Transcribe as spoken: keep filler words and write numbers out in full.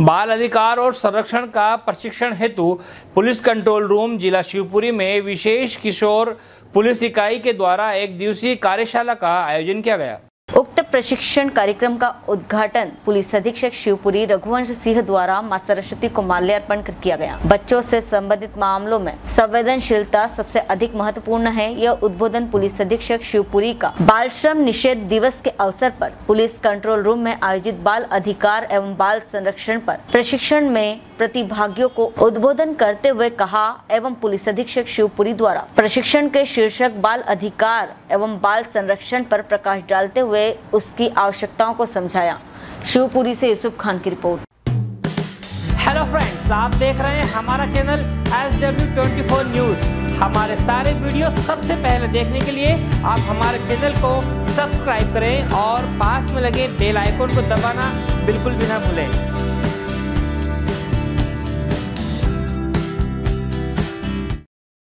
बाल अधिकार और संरक्षण का प्रशिक्षण हेतु पुलिस कंट्रोल रूम जिला शिवपुरी में विशेष किशोर पुलिस इकाई के द्वारा एक दिवसीय कार्यशाला का आयोजन किया गया। उक्त प्रशिक्षण कार्यक्रम का उद्घाटन पुलिस अधीक्षक शिवपुरी रघुवंश सिंह द्वारा मां सरस्वती को माल्यार्पण कर किया गया। बच्चों से संबंधित मामलों में संवेदनशीलता सबसे अधिक महत्वपूर्ण है। यह उद्बोधन पुलिस अधीक्षक शिवपुरी का बाल श्रम निषेध दिवस के अवसर पर पुलिस कंट्रोल रूम में आयोजित बाल अधिकार एवं बाल संरक्षण पर प्रशिक्षण में प्रतिभागियों को उद्बोधन करते हुए कहा एवं पुलिस अधीक्षक शिवपुरी द्वारा प्रशिक्षण के शीर्षक बाल अधिकार एवं बाल संरक्षण पर प्रकाश डालते हुए उसकी आवश्यकताओं को समझाया। शिवपुरी से यूसुफ खान की रिपोर्ट। हेलो फ्रेंड्स, आप देख रहे हैं हमारा चैनल एस डब्ल्यू चौबीस न्यूज। हमारे सारे वीडियो सबसे पहले देखने के लिए आप हमारे चैनल को सब्सक्राइब करें और पास में लगे बेल आइकन को दबाना बिल्कुल भी ना भूलें।